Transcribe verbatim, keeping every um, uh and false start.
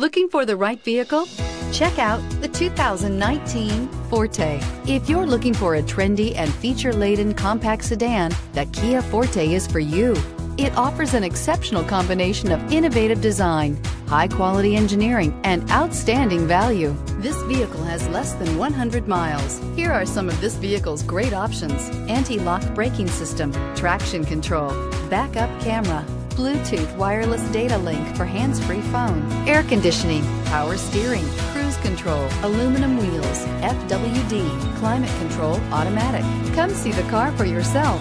Looking for the right vehicle? Check out the two thousand nineteen Forte. If you're looking for a trendy and feature-laden compact sedan, the Kia Forte is for you. It offers an exceptional combination of innovative design, high-quality engineering, and outstanding value. This vehicle has less than one hundred miles. Here are some of this vehicle's great options: anti-lock braking system, traction control, backup camera, Bluetooth wireless data link for hands-free phone, air conditioning, power steering, cruise control, aluminum wheels, F W D, climate control automatic. Come see the car for yourself.